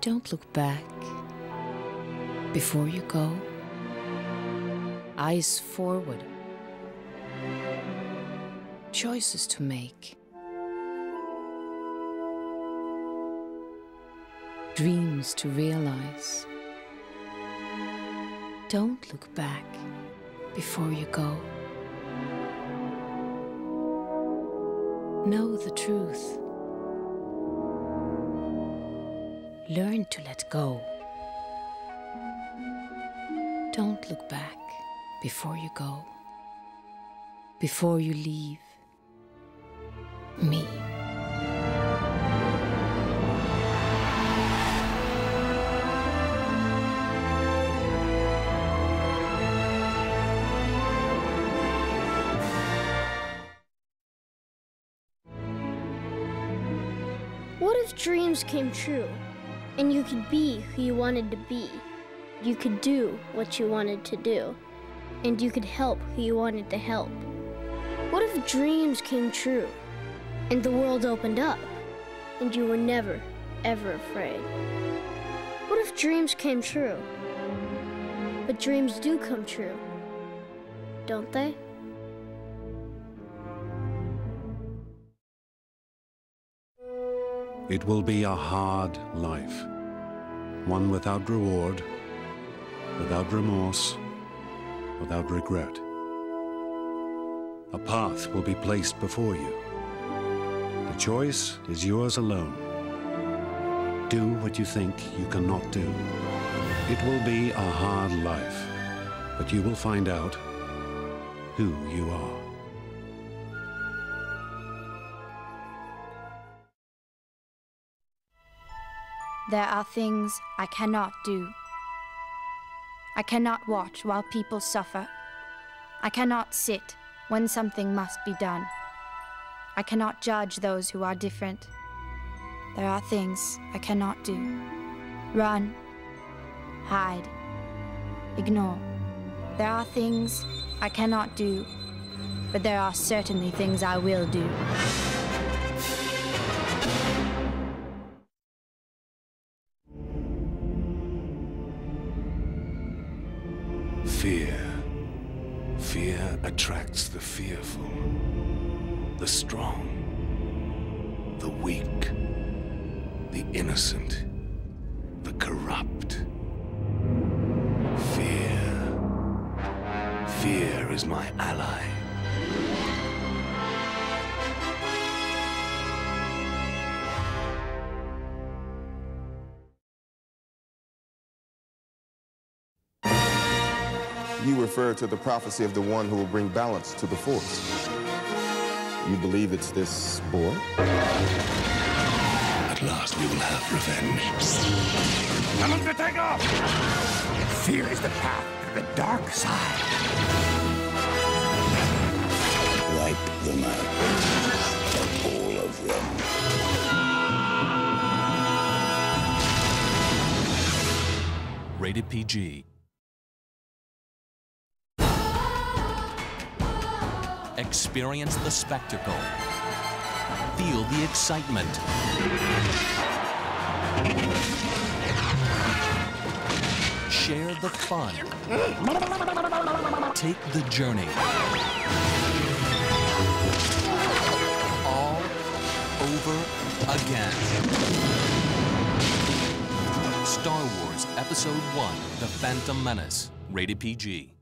Don't look back. Before you go, eyes forward. Choices to make. Dreams to realize. Don't look back before you go. Know the truth. Learn to let go. Don't look back before you go. Before you leave me. What if dreams came true, and you could be who you wanted to be? You could do what you wanted to do, and you could help who you wanted to help. What if dreams came true, and the world opened up, and you were never, ever afraid? What if dreams came true? But dreams do come true, don't they? It will be a hard life, one without reward, without remorse, without regret. A path will be placed before you. The choice is yours alone. Do what you think you cannot do. It will be a hard life, but you will find out who you are. There are things I cannot do. I cannot watch while people suffer. I cannot sit when something must be done. I cannot judge those who are different. There are things I cannot do. Run, hide, ignore. There are things I cannot do, but there are certainly things I will do. Fear. Fear attracts the fearful, the strong, the weak, the innocent, the corrupt. Fear. Fear is my ally. You refer to the prophecy of the one who will bring balance to the force. You believe it's this boy? At last we will have revenge. Tell him to take off! Fear is the path to the dark side. Wipe them out. All of them. Rated PG. Experience the spectacle. Feel the excitement. Share the fun. Take the journey. All over again. Star Wars Episode 1, The Phantom Menace. Rated PG.